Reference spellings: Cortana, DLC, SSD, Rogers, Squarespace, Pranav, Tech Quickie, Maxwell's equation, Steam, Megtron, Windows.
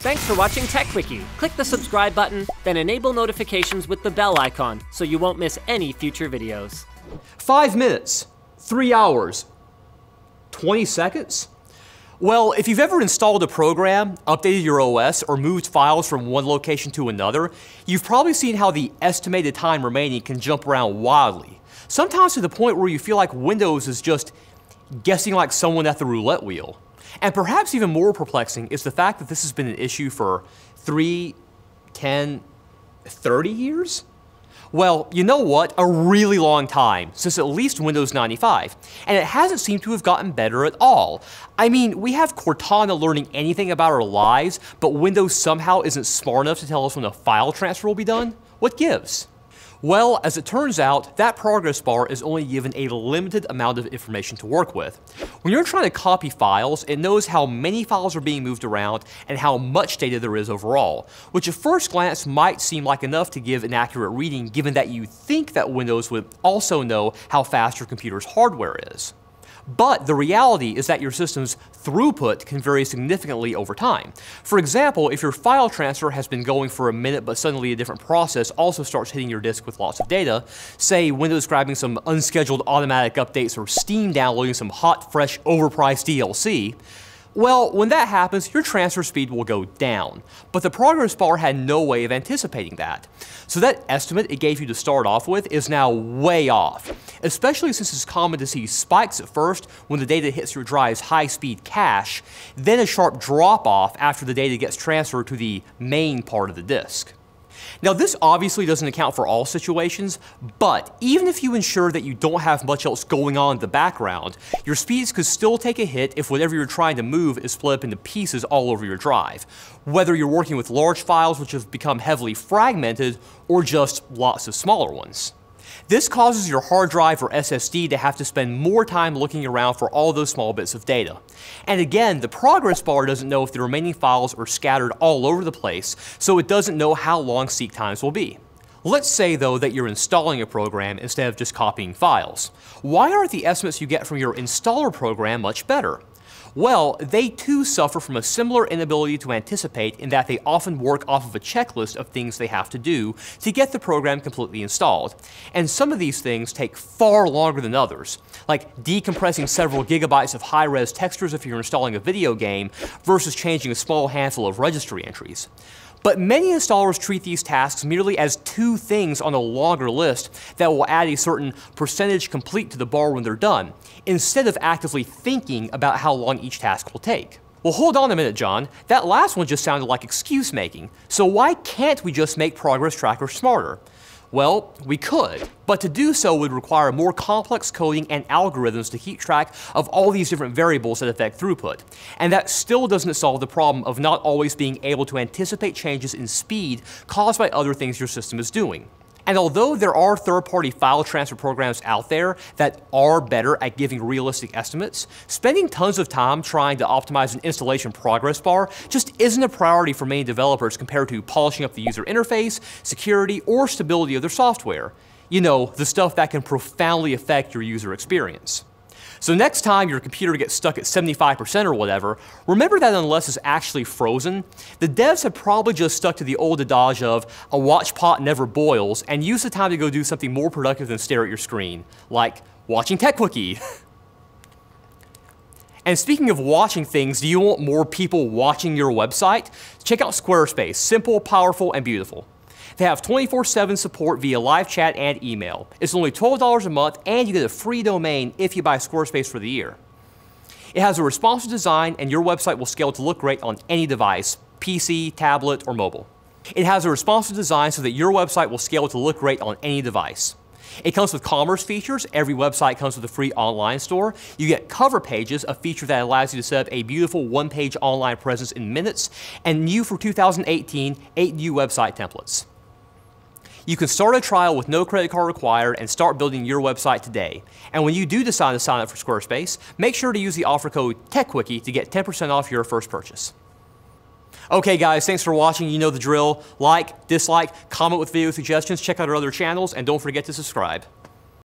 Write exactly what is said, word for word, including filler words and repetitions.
Thanks for watching Tech Quickie. Click the subscribe button, then enable notifications with the bell icon so you won't miss any future videos. Five minutes, three hours, twenty seconds? Well, if you've ever installed a program, updated your O S, or moved files from one location to another, you've probably seen how the estimated time remaining can jump around wildly, sometimes to the point where you feel like Windows is just guessing like someone at the roulette wheel. And perhaps even more perplexing is the fact that this has been an issue for three, ten, thirty years? Well, you know what? A really long time, since at least Windows ninety-five. And it hasn't seemed to have gotten better at all. I mean, we have Cortana learning anything about our lives, but Windows somehow isn't smart enough to tell us when a file transfer will be done? What gives? Well, as it turns out, that progress bar is only given a limited amount of information to work with. When you're trying to copy files, it knows how many files are being moved around and how much data there is overall, which at first glance might seem like enough to give an accurate reading, given that you think that Windows would also know how fast your computer's hardware is. But the reality is that your system's throughput can vary significantly over time. For example, if your file transfer has been going for a minute but suddenly a different process also starts hitting your disk with lots of data, say Windows grabbing some unscheduled automatic updates or Steam downloading some hot, fresh, overpriced D L C, well, when that happens, your transfer speed will go down. But the progress bar had no way of anticipating that. So that estimate it gave you to start off with is now way off, especially since it's common to see spikes at first when the data hits your drive's high-speed cache, then a sharp drop-off after the data gets transferred to the main part of the disk. Now, this obviously doesn't account for all situations, but even if you ensure that you don't have much else going on in the background, your speeds could still take a hit if whatever you're trying to move is split up into pieces all over your drive, whether you're working with large files which have become heavily fragmented or just lots of smaller ones. This causes your hard drive or S S D to have to spend more time looking around for all those small bits of data. And again, the progress bar doesn't know if the remaining files are scattered all over the place, so it doesn't know how long seek times will be. Let's say, though, that you're installing a program instead of just copying files. Why aren't the estimates you get from your installer program much better? Well, they too suffer from a similar inability to anticipate in that they often work off of a checklist of things they have to do to get the program completely installed. And some of these things take far longer than others, like decompressing several gigabytes of high-res textures if you're installing a video game versus changing a small handful of registry entries. But many installers treat these tasks merely as two things on a longer list that will add a certain percentage complete to the bar when they're done, instead of actively thinking about how long each task will take. Well, hold on a minute, John. That last one just sounded like excuse making. So why can't we just make Progress Tracker smarter? Well, we could, but to do so would require more complex coding and algorithms to keep track of all these different variables that affect throughput. And that still doesn't solve the problem of not always being able to anticipate changes in speed caused by other things your system is doing. And although there are third-party file transfer programs out there that are better at giving realistic estimates, spending tons of time trying to optimize an installation progress bar just isn't a priority for many developers compared to polishing up the user interface, security, or stability of their software. You know, the stuff that can profoundly affect your user experience. So next time your computer gets stuck at seventy-five percent or whatever, remember that unless it's actually frozen, the devs have probably just stuck to the old adage of a watch pot never boils and use the time to go do something more productive than stare at your screen, like watching Tech Quickie. And speaking of watching things, do you want more people watching your website? Check out Squarespace, simple, powerful, and beautiful. They have twenty-four seven support via live chat and email. It's only twelve dollars a month, and you get a free domain if you buy Squarespace for the year. It has a responsive design, and your website will scale to look great on any device, P C, tablet, or mobile. It has a responsive design so that your website will scale to look great on any device. It comes with commerce features. Every website comes with a free online store. You get cover pages, a feature that allows you to set up a beautiful one-page online presence in minutes, and new for two thousand eighteen, eight new website templates. You can start a trial with no credit card required and start building your website today. And when you do decide to sign up for Squarespace, make sure to use the offer code TechQuickie to get ten percent off your first purchase. Okay guys, thanks for watching. You know the drill. Like, dislike, comment with video suggestions, check out our other channels, and don't forget to subscribe.